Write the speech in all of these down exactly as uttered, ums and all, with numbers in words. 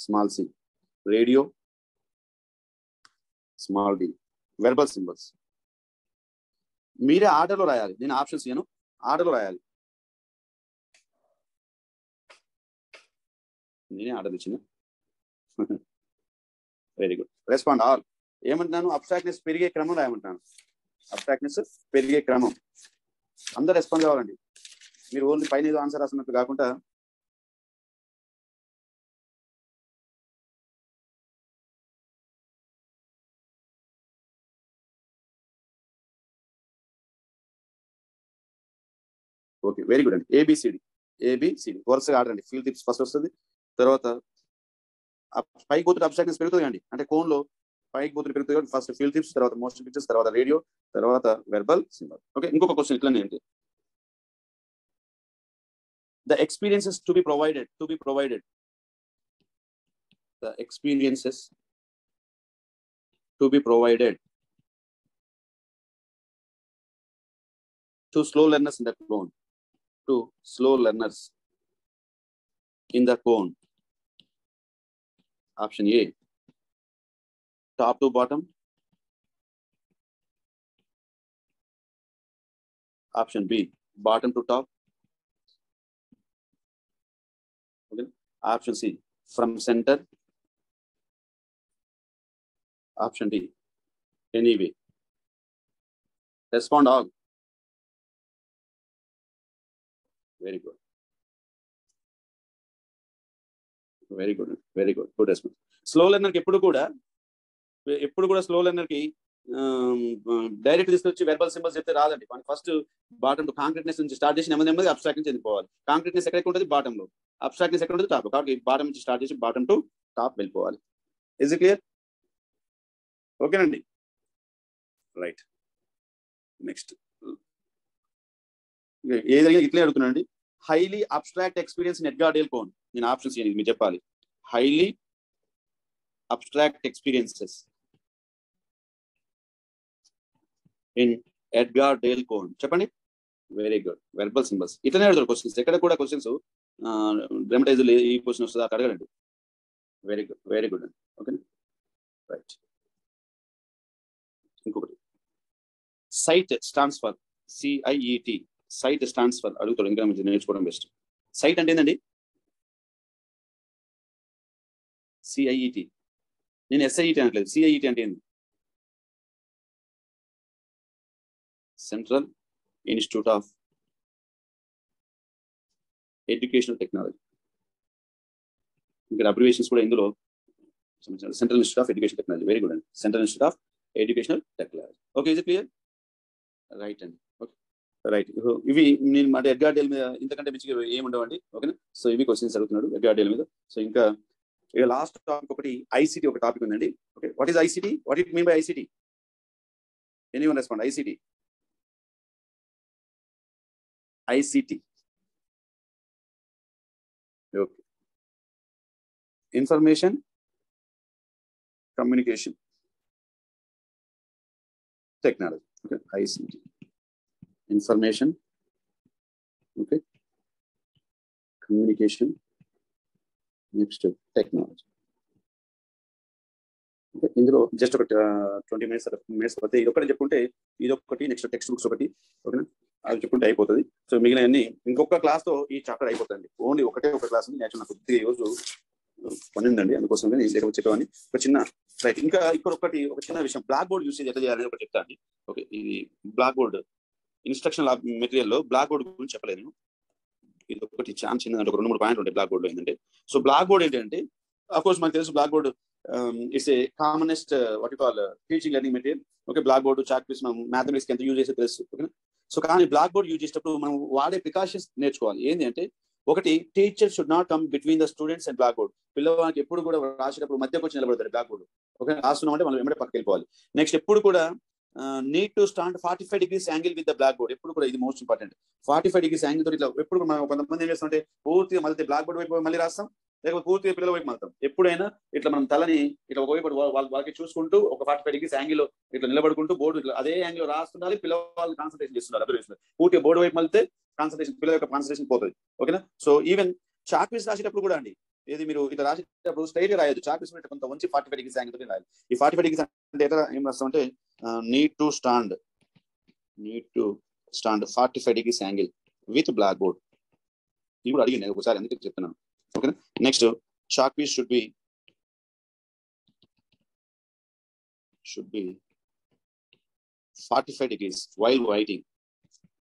small c. Radio, small d. Verbal symbols. Mere order lo rayali. Nenu options iyanu order lo rayali. Nene order ichina. Very good. Respond all. ఏమంటున్నాను అబ్స్ట్రాక్ట్నెస్ పెరిగే క్రమం రాయమంటున్నాను. అబ్స్ట్రాక్ట్నెస్ పెరిగే క్రమం. అందరూ respond కావాలండి. మీరు only పైన ఏదో ఆన్సర్ రాసినట్టు కాకుండా ఓకే వెరీ గుడ్ అండి. ఏబిసిడి ఏబిసిడి వరుసగా ఆడండి. ఫీల్డ్ టిప్స్ ఫస్ట్ వస్తుంది, తర్వాత పైకి పోతున్న అబ్స్ట్రాక్ట్నెస్ పెరుగుతుంది అండి. అంటే కోన్లో పైకి పోతున్న పెరుగుతుంది కాబట్టి ఫస్ట్ ఫీల్డ్ టిప్స్, తర్వాత మోషన్ పిక్చర్స్, తర్వాత రేడియో, తర్వాత వెర్బల్ సింబల్. ఓకే ఇంకొక క్వశ్చన్ ఇట్లనే ఏంటి, the experiences to be provided to be provided the experiences to be provided to slow learners in the cone to slow learners in the cone. Option A, top to bottom. Option B, bottom to top. Okay. Option C, from center. Option D, anyway. Respond all. Very good. Very good. Very good. Good response. Slow learner ki eppudu kuda, eppudu kuda slow learner ki direct తీసుకొచ్చి verbal symbols చెప్తే రాదండి. మనం first bottom to concreteness నుంచి start చేసి నెమ్మది నెమ్మది abstract చెందిపోవాలి. Concreteness ఎక్కడ ఉంటుంది, బాటమ్ లో. అబ్స్ట్రాక్ట్నెస్ ఎక్కడ ఉంటుంది, టాప్. కాబట్టి బాటమ్ నుంచి స్టార్ట్ చేసి బాటమ్ టు టాప్ వెళ్ళిపోవాలి. Is it clear? ఓకేనండి, రైట్. నెక్స్ట్ ఏదైనా ఇట్లే అడుగుతున్నానండి. Highly abstract experience in Edgar Dale cone. నేను ఆప్షన్స్ మీరు చెప్పాలి. Highly abstract experiences in Edgar Dale cone చెప్పండి. Very good. వెర్బల్ సింబల్స్ ఇట్లనే అడుగుతారు క్వశ్చన్స్. ఎక్కడ కూడా క్వశ్చన్స్ డ్రామటైజ్ ఈ క్వశ్చన్ వస్తుంది అక్కడ అడగండి. Very good. వెరీ గుడ్ అండి. Okay right. ఇంకొకటి site stands for CIET. CIET stands for అడుగుతారు. ఇంకా మంచి నేర్చుకోవడం బెస్ట్. సైట్ అంటే ఏంటండి? సిఐఈటి. నేను ఎస్ఐఈటి అనట్లేదు, సిఐఈటి అంటే ఏంది? Central Institute of Educational Technology. Your abbreviations kuda indulo Central Institute of Educational Technology. Very good. Central Institute of Educational Technology. Okay, is it clear? Right and okay. Right. Ivi nenu mate Edgar Dale meeda intakante michi em undavandi. Okay na? So ivi questions adugutunnadu Edgar Dale meeda. So inka ee last topic okati I C T oka topic undandi. Okay, what is I C T? What it mean by I C T? Anyone respond? I C T. I C T. Okay. Information Communication Technology. Okay. I C T. Information. Okay. Communication. Next technology. ఇందులో just ఒక twenty minutes minutes పడితే ఇదొకటి చెప్పుకుంటే, ఇదొకటి next text books ఒకటి, ఓకేనా, అది చెప్పుకుంటే అయిపోతుంది. సో మిగిలిన అన్ని ఇంకొక క్లాస్తో ఈ చాప్టర్ అయిపోతుంది. ఓన్లీ ఒకటే ఒక క్లాస్ ఉంది. నేచురల్ కొద్దిగా ఈరోజు పని ఉందండి, అందుకోసం కానీ లేకపోతే చెప్పేవాడిని. ఒక చిన్న రైట్ ఇంకా ఇక్కడ ఒకటి ఒక చిన్న విషయం, బ్లాక్ బోర్డ్ యూసేజ్ ఎట్లా చేయాలని ఒకటి చెప్తా అండి. ఓకే, ఇది బ్లాక్ బోర్డ్ ఇన్స్ట్రక్షనల్ మెటీరియల్లో బ్లాక్ బోర్డ్ గురించి చెప్పలేదు. ఇది ఒకటి చాలా చిన్నదంటే ఒక రెండు మూడు పాయింట్లు ఉంటాయి బ్లాక్ బోర్డ్లో ఏంటంటే. సో బ్లాక్ బోర్డ్ ఏంటంటే, అఫ్కోర్స్ మనకు తెలుసు black board Um, it's a commonest uh, what you call uh, teaching learning material. Okay, blackboard to chart based mathematics can use it as okay. So kaani blackboard use chestappudu manam vaade precautions nerchukovali. Endi ante okati, teacher should not come between the students and blackboard. Pillavaniki eppudu kuda raashinappudu madhyaku vachi nilabadadu blackboard. Okay, raastunam ante manam emmade pakku vellipovali. Next eppudu kuda uh, need to stand forty-five degrees angle with the blackboard. Eppudu kuda idi most important. forty-five degrees angle tho itla eppudu manam కొంతమంది ఏం చేస్తామంటే పూర్తిగా మళ్ళీ blackboard వైపు మళ్ళీ రాస్తాం, లేకపోతే పూర్తిగా పిల్లల వైపు మాత్రం. ఎప్పుడైనా ఇట్లా మనం తలని ఇట్లా ఒకవైపు వాళ్ళ వాళ్ళకి చూసుకుంటూ ఒక ఫార్టీ ఫైవ్ డిగ్రీస్ యాంగిల్లో ఇట్లా నిలబడుకుంటూ బోర్డు ఇట్లా అదే యాంగిల్లో రాస్తుండాలి. పిల్లవాళ్ళు కాన్సన్ట్రేషన్ చేస్తున్నారు, అర్థం చేస్తున్నారు. పూర్తిగా బోర్డు వైపు వెళ్తే కాన్సన్ట్రేషన్ పిల్లల యొక్క కాన్సన్ట్రేషన్ పోతుంది. ఓకేనా? సో ఈవెన్ చాక్ పీస్ రాసేటప్పుడు కూడా అండి, ఏది మీరు ఇట్లా రాసేటప్పుడు స్ట్రైట్ గా రాయొచ్చు, చాపేసినట్టు ఉంచి ఫార్టీ ఫైవ్ డిగ్రీస్ యాంగిల్ రాయాలి. ఈ ఫార్టీ ఫైవ్ డిగ్రీస్ అంటే ఎట్లా ఏం రాస్తామంటే need to stand need to stand forty five degrees angle with black board. ఇది కూడా అడిగింది ఒకసారి, అందుకే చెప్తున్నాను. ఓకేనా. Next short piece should be should be forty-five degrees while writing.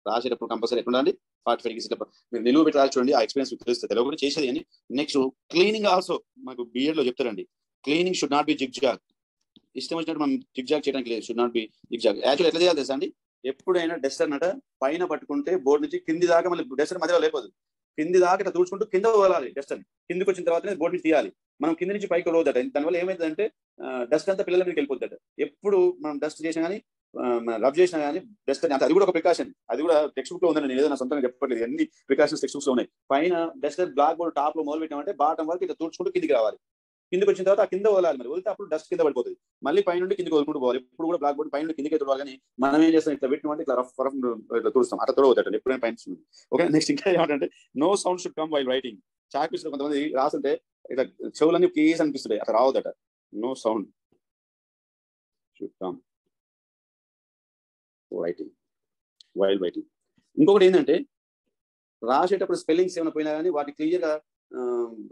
రాసేటప్పుడు కంపల్సరీ ఎక్కడ ఉండాలి, ఫార్టీ ఫైవ్ డిగ్రీస్ మీరు నిలువ పెట్టి రాసి చూడండి. ఆ ఎక్స్పీరియన్స్ మీకు తెలుస్తుంది, తెలుగు కూడా చేసేది అని. నెక్స్ట్ క్లీనింగ్ ఆల్సో మాకు బిఎడ్ లో చెప్తారండి. Cleaning should not be zigzag. ఇష్టం వచ్చినట్టు మనం జిగ్ జాగ్ చేయడానికి లేదు. Should not be zigzag. Actual ఎట్లా చేయాలి తెలుసా అండి, ఎప్పుడైనా డెస్టర్ నట పైన పట్టుకుంటే బోర్డు నుంచి కింది దాకా మళ్ళీ డెస్టర్ మధ్యలో లేకపోదు, కింది దాకా ఇట్లా దూచుకుంటూ కింద పోలాలి. డెస్టర్ కిందికి వచ్చిన తర్వాతనే బోర్డు నుంచి తీయాలి. మనం కింద నుంచి పైకి పోదట. దానివల్ల ఏమైందంటే డస్ట్ అంతా పిల్లల మీదకి వెళ్ళిపోతుందట. ఎప్పుడు మనం డస్ట్ చేసినా కానీ రబ్ చేసినా కానీ డస్ట్ అని, అది కూడా ఒక ప్రికాషన్. అది కూడా టెక్స్ట్ బుక్ లో ఉందండి, నేను ఏదైనా సొంతంగా చెప్పట్లేదు, అన్ని ప్రికాషన్స్ టెక్స్ట్ బుక్స్ లో ఉన్నాయి. పైన డస్టర్ బ్లాక్ బోర్డ్ టాప్ లో మొదలు పెట్టామంటే బాటం వరకు ఇట్లా తూర్చుకుంటూ కిందికి రావాలి. కిందకి వచ్చిన తర్వాత ఆ కింద పోలాలి, మరి వెళ్తే అప్పుడు డస్ట్ కింద పడిపోతుంది. మళ్ళీ పైన నుండి కిందకి వదులుకుంటూ పోవాలి. ఇప్పుడు కూడా బ్లాక్ బోర్డ్ పైన నుండి కిందకి తోడాలి కానీ మనం ఏం చేస్తాం, ఇట్లా పెట్టిన అంటే ఇట్లా రఫ్ రఫ్ ఇట్లా తూడుస్తాం, అట్లా తోడవుతాడు ఎప్పుడైనా పైన. ఓకే. నెక్స్ట్ ఇంకా ఏమంటే no sound should come while writing. చాకీస్ లో కొంతమంది రాస్తుంటే ఇట్లా చెవులన్నీ కేసు అనిపిస్తున్నాయి, అట్లా రావద్దట. No sound should come writing while writing. ఇంకొకటి ఏంటంటే రాసేటప్పుడు స్పెల్లింగ్స్ ఏమైనా పోయినా కానీ వాటి క్లియర్ గా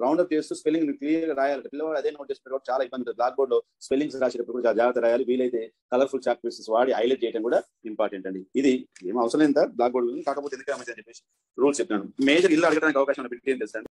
రౌండప్ చేస్తూ స్పెల్లింగ్ క్లియర్ గా రాయాలి. పిల్లవాడు అదే నోట్ చేసిన చాలా ఇబ్బంది. బ్లాక్ బోర్డ్ లో స్పెల్లింగ్స్ రాసేటప్పుడు కూడా జాగ్రత్త రాయాలి. వీలైతే కలర్ఫుల్ చాక్ పీసెస్ వాడి హైలైట్ చేయడం కూడా ఇంపార్టెంట్ అండి. ఇది ఏం అవసరం లేదు, బ్లాక్ బోర్డ్ కాకపోతే ఎందుకు అని చెప్పేసి రూల్స్ చెప్తున్నాను. మేజర్ ఇల్లు అడగడానికి అవకాశం పెట్టేది తెలుసండి.